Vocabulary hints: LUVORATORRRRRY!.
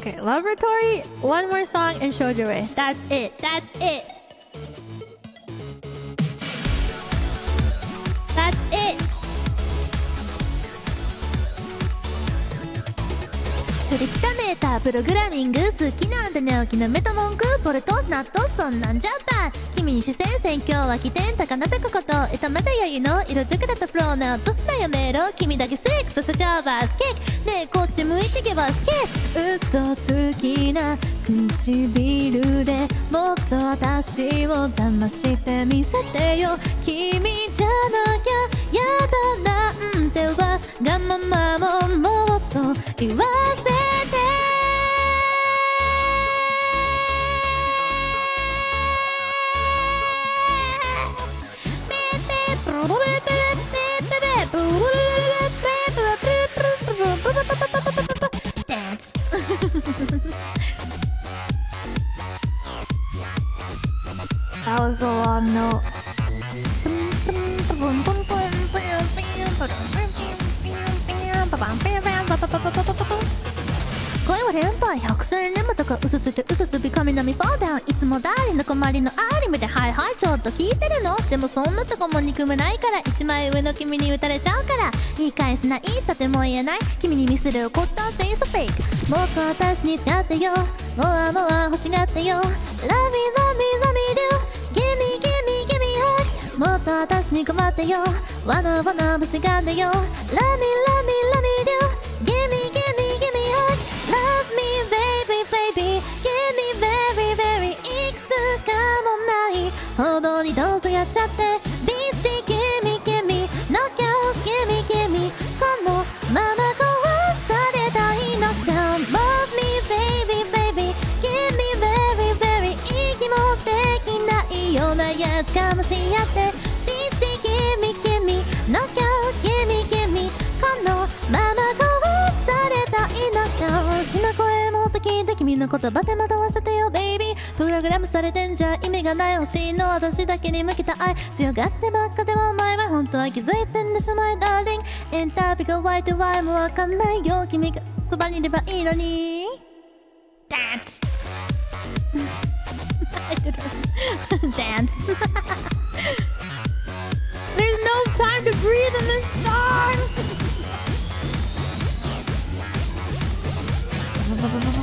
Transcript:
Okay, Luvoratorrrry, one more song and show the way. That's it. That's it. That's it. Dance. That was a long note. Going with him by 100年もとか嘘ついて嘘つび神並み fall down いつもダーリンの困りのアリムではいはいちょっと聞いてるのでもそんなとこも憎めないから一枚上の君に打たれちゃうから言い返せないとても言えない君に見せる怒ったフェイスフェイクもっと私に使ってよもわもわ欲しがってよ Love me, love me, love me do Give me, give me, give me hug もっと私に困ってよわなわな欲しがってよ Love me, love me, love me do Dance! I didn't dance. There's no time to breathe in this song!